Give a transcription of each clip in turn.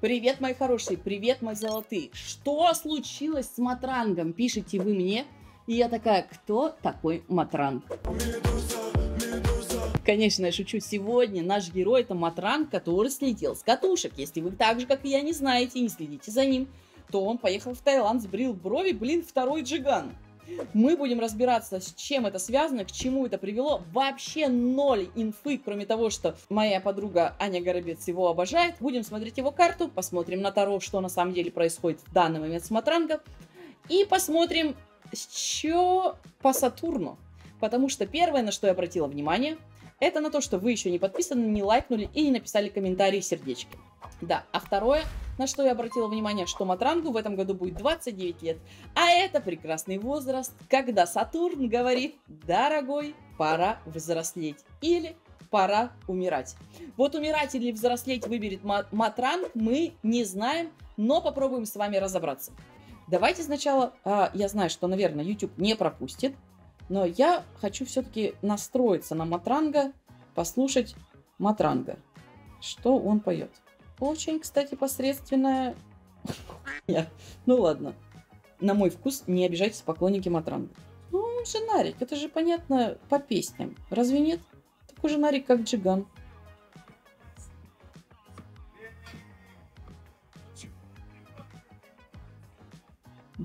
Привет, мои хорошие, привет, мои золотые. Что случилось с Матрангом? Пишите вы мне. И я такая, кто такой Матранг? Конечно, я шучу. Сегодня наш герой — это Матранг, который слетел с катушек. Если вы так же, как и я, не знаете и не следите за ним, то он поехал в Таиланд, сбрил брови, блин, второй Джиган. Мы будем разбираться, с чем это связано, к чему это привело. Вообще ноль инфы, кроме того, что моя подруга Аня Горобец его обожает. Будем смотреть его карту, посмотрим на Таро, что на самом деле происходит в данный момент с Матрангом. И посмотрим, с чего по Сатурну. Потому что первое, на что я обратила внимание, это на то, что вы еще не подписаны, не лайкнули и не написали комментарии, сердечки. Да, а второе, на что я обратила внимание, что Матрангу в этом году будет 29 лет. А это прекрасный возраст, когда Сатурн говорит: дорогой, пора взрослеть или пора умирать. Вот умирать или взрослеть выберет Матранг, мы не знаем, но попробуем с вами разобраться. Давайте сначала, я знаю, что, наверное, YouTube не пропустит, но я хочу все-таки настроиться на Матранга, послушать Матранга, что он поет. Очень, кстати, посредственная... Ну ладно. На мой вкус, не обижайтесь, поклонники Матранга. Ну, он же нарик, это же понятно по песням. Разве нет? Такой же нарик, как Джиган.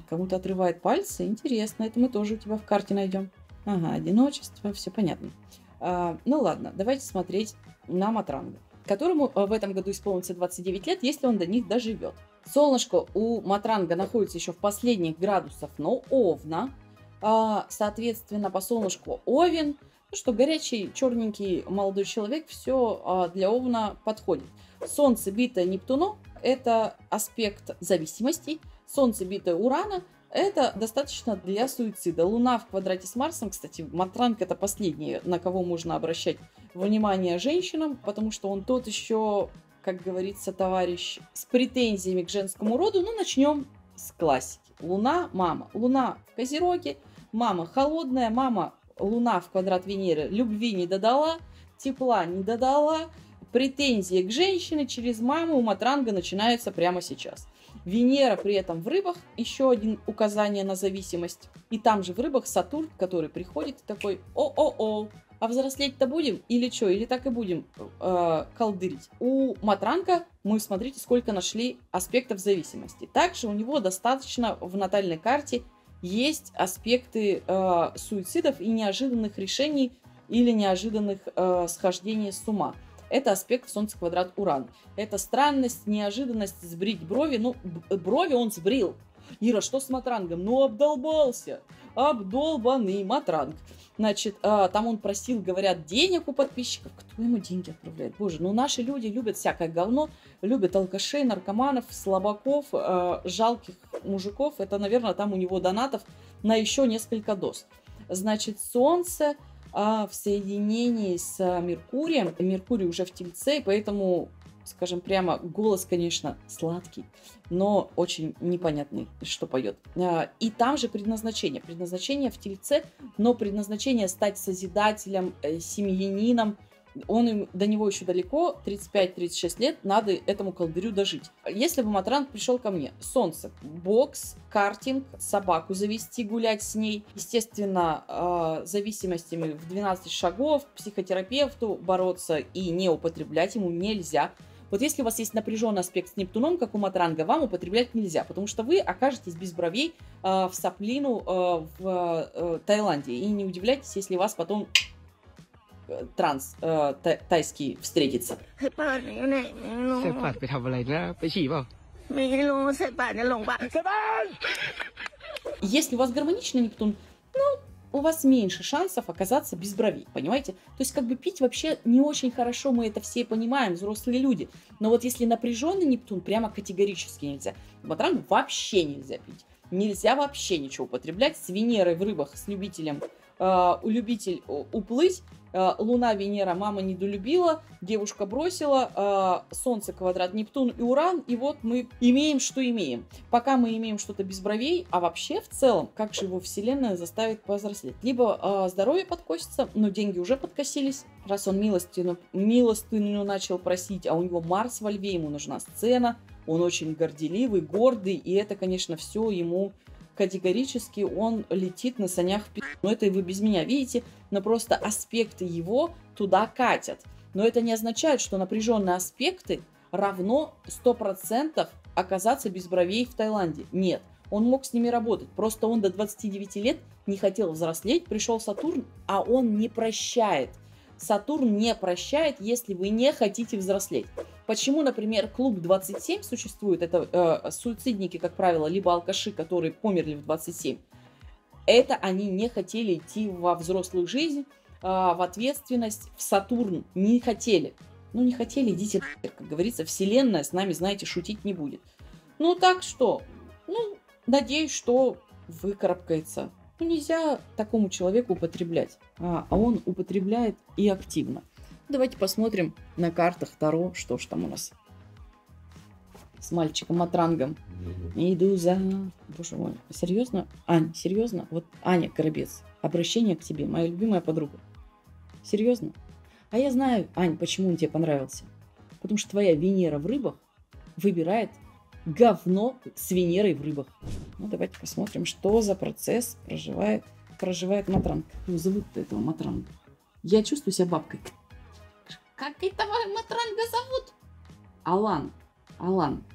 Кому-то отрывает пальцы? Интересно, это мы тоже у тебя в карте найдем. Ага, одиночество, все понятно. Ну ладно, давайте смотреть на Матранга, которому в этом году исполнится 29 лет, если он до них доживет. Солнышко у Матранга находится еще в последних градусах, но Овна. Соответственно, по солнышку Овен. Ну что, горячий, черненький молодой человек, все для Овна подходит. Солнце, битое Нептуну, это аспект зависимостей. Солнце, битое Урана, это достаточно для суицида. Луна в квадрате с Марсом, кстати, Матранг — это последний, на кого можно обращать внимание женщинам, потому что он тот еще, как говорится, товарищ с претензиями к женскому роду. Ну, начнем с классики. Луна, мама. Луна в Козероге, мама холодная, мама, Луна в квадрат Венеры, любви не додала, тепла не додала. Претензии к женщине через маму у Матранга начинаются прямо сейчас. Венера при этом в рыбах, еще один указание на зависимость. И там же в рыбах Сатурн, который приходит и такой: о-о-о, а взрослеть-то будем или что? Или так и будем колдырить? У Матранга, мы смотрите, сколько нашли аспектов зависимости. Также у него достаточно в натальной карте есть аспекты суицидов и неожиданных решений или неожиданных схождений с ума. Это аспект Солнце квадрат Уран. Это странность, неожиданность, сбрить брови. Ну, брови он сбрил. Ира, что с Матрангом? Ну, обдолбался. Обдолбанный Матранг. Значит, там он просил, говорят, денег у подписчиков. Кто ему деньги отправляет? Боже, ну наши люди любят всякое говно. Любят алкашей, наркоманов, слабаков, жалких мужиков. Это, наверное, там у него донатов на еще несколько доз. Значит, Солнце... в соединении с Меркурием. Меркурий уже в Тельце, поэтому, скажем прямо, голос, конечно, сладкий, но очень непонятный, что поет. И там же предназначение. Предназначение в Тельце, но предназначение стать созидателем, семьянином, он, до него еще далеко, 35-36 лет, надо этому колдырю дожить. Если бы Матранг пришел ко мне, солнце, бокс, картинг, собаку завести, гулять с ней, естественно, зависимостями в 12 шагов, психотерапевту бороться и не употреблять ему нельзя. Вот если у вас есть напряженный аспект с Нептуном, как у Матранга, вам употреблять нельзя, потому что вы окажетесь без бровей в соплину в Таиланде. И не удивляйтесь, если вас потом... транс тайский встретится. Если у вас гармоничный Нептун, ну, у вас меньше шансов оказаться без бровей, понимаете? То есть как бы пить вообще не очень хорошо, мы это все понимаем, взрослые люди. Но вот если напряженный Нептун, прямо категорически нельзя. Матрангу вообще нельзя пить. Нельзя вообще ничего употреблять. С Венерой в рыбах, с любителем любитель уплыть, Луна, Венера, мама недолюбила, девушка бросила, Солнце, квадрат, Нептун и Уран, и вот мы имеем, что имеем. Пока мы имеем что-то без бровей, а вообще в целом, как же его Вселенная заставит повзрослеть? Либо здоровье подкосится, но деньги уже подкосились, Раз он милостыню начал просить, а у него Марс во Льве, ему нужна сцена, он очень горделивый, гордый, и это, конечно, все ему категорически, он летит на санях в пи***. Но это и вы без меня видите, но просто аспекты его туда катят. Но это не означает, что напряженные аспекты равно 100% оказаться без бровей в Таиланде. Нет, он мог с ними работать, просто он до 29 лет не хотел взрослеть, пришел Сатурн, а он не прощает. Сатурн не прощает, если вы не хотите взрослеть. Почему, например, клуб 27 существует? Это суицидники, как правило, либо алкаши, которые померли в 27. Это они не хотели идти во взрослую жизнь, в ответственность, в Сатурн. Не хотели. Ну, не хотели, идите, как говорится, вселенная с нами, знаете, шутить не будет. Ну, так что, ну, надеюсь, что выкарабкается. Ну, нельзя такому человеку употреблять, а он употребляет и активно. Давайте посмотрим на картах Таро, что ж там у нас. С мальчиком Матрангом. Медуза. Боже мой, серьезно? Ань, серьезно? Вот Аня Горобец, обращение к тебе, моя любимая подруга. Серьезно? А я знаю, Ань, почему он тебе понравился. Потому что твоя Венера в рыбах выбирает говно с Венерой в рыбах. Ну, давайте посмотрим, что за процесс проживает Матранг. Ну, зовут-то этого Матранга. Я чувствую себя бабкой. Как этого Матранга зовут? Алан.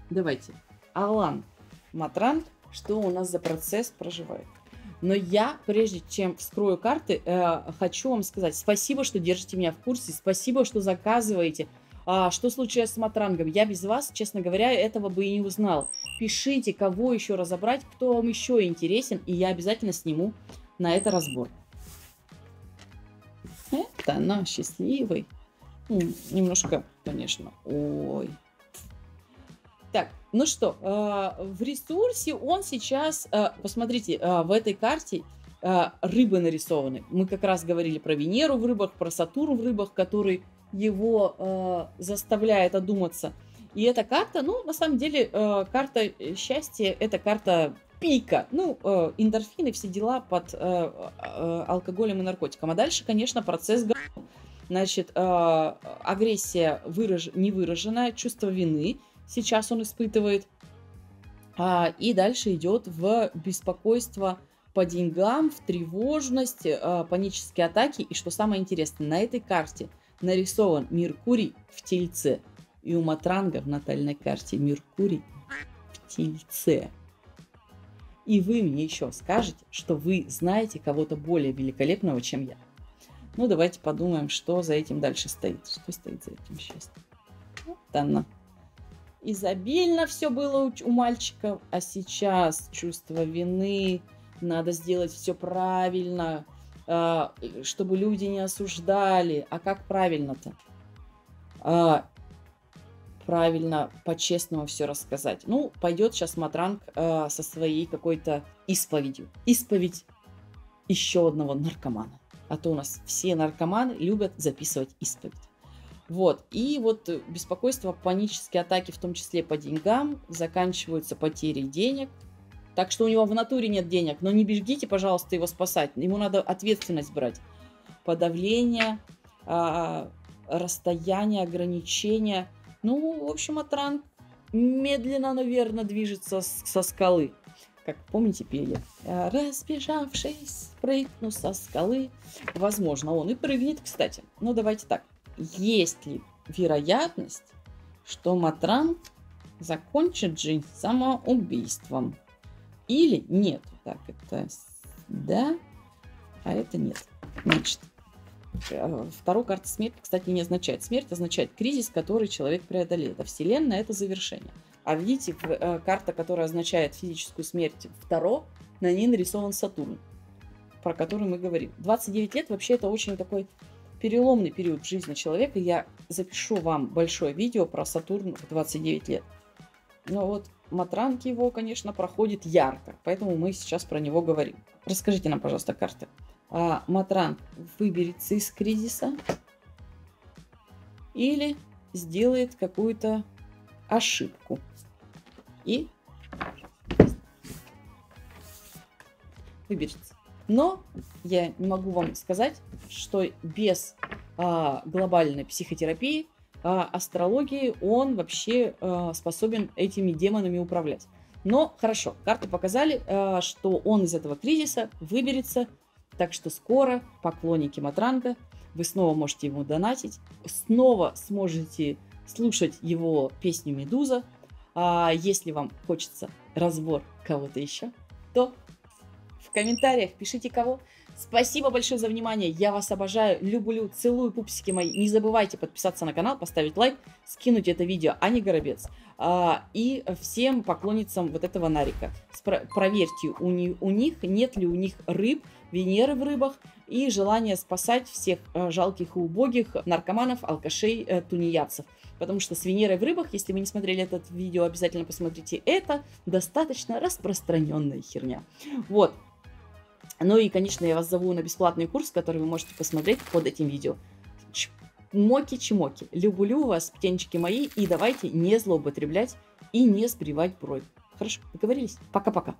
Давайте. Алан Матранг. Что у нас за процесс проживает? Но я, прежде чем вскрою карты, хочу вам сказать спасибо, что держите меня в курсе. Спасибо, что заказываете. Что случилось с Матрангом? Я без вас, честно говоря, этого бы и не узнала. Пишите, кого еще разобрать, кто вам еще интересен, и я обязательно сниму на это разбор. Это она счастливый. Немножко, конечно. Ой. Так, ну что, в ресурсе он сейчас, посмотрите, в этой карте рыбы нарисованы. Мы как раз говорили про Венеру в рыбах, про Сатурн в рыбах, который его заставляет одуматься. И эта карта, ну, на самом деле, карта счастья, это карта пика. Ну, эндорфины, все дела под алкоголем и наркотиком. А дальше, конечно, процесс говно. Значит, агрессия невыраженная, чувство вины сейчас он испытывает. И дальше идет в беспокойство по деньгам, в тревожность, панические атаки. И что самое интересное, на этой карте нарисован Меркурий в Тельце. И у Матранга в натальной карте Меркурий в Тельце. И вы мне еще скажете, что вы знаете кого-то более великолепного, чем я. Ну, давайте подумаем, что за этим дальше стоит. Что стоит за этим счастьем? Вот она. Изобильно все было у мальчика, а сейчас чувство вины, надо сделать все правильно, чтобы люди не осуждали. А как правильно-то? Правильно, по-честному все рассказать. Ну, пойдет сейчас Матранг со своей какой-то исповедью. Исповедь еще одного наркомана. А то у нас все наркоманы любят записывать исповедь. Вот. И вот беспокойство, панические атаки, в том числе по деньгам, заканчиваются потери денег. Так что у него в натуре нет денег. Но не бегите, пожалуйста, его спасать. Ему надо ответственность брать. Подавление, расстояние, ограничения. Ну, в общем, Матранг медленно, наверное, движется со скалы. Как помните, пели. Разбежавшись, прыгну со скалы. Возможно, он и прыгнет, кстати. Но давайте так. Есть ли вероятность, что Матранг закончит жизнь самоубийством? Или нет? Так, это да, а это нет. Значит, вторую карту смерти, кстати, не означает смерть, означает кризис, который человек преодолеет. А Вселенная – это завершение. А видите, карта, которая означает физическую смерть, Таро, на ней нарисован Сатурн, про который мы говорим. 29 лет вообще это очень такой переломный период в жизни человека. Я запишу вам большое видео про Сатурн в 29 лет. Но вот Матранг его, конечно, проходит ярко, поэтому мы сейчас про него говорим. Расскажите нам, пожалуйста, карты. Матранг выберется из кризиса или сделает какую-то ошибку. И выберется. Но я не могу вам сказать, что без глобальной психотерапии, астрологии, он вообще способен этими демонами управлять. Но хорошо, карты показали, что он из этого кризиса выберется, так что скоро, поклонники Матранга, вы снова можете ему донатить, снова сможете слушать его песню «Медуза». А если вам хочется разбор кого-то еще, то в комментариях пишите кого. Спасибо большое за внимание, я вас обожаю, люблю, целую, пупсики мои. Не забывайте подписаться на канал, поставить лайк, скинуть это видео Ане Горобец и всем поклонницам вот этого нарика. Проверьте у них, нет ли у них рыб, Венеры в рыбах и желание спасать всех жалких и убогих наркоманов, алкашей, тунеядцев. Потому что с Венерой в рыбах, если вы не смотрели это видео, обязательно посмотрите это, достаточно распространенная херня. Вот. Ну и, конечно, я вас зову на бесплатный курс, который вы можете посмотреть под этим видео. Чмоки-чмоки. Люблю вас, птенчики мои, и давайте не злоупотреблять и не сбривать бровь. Хорошо, договорились? Пока-пока.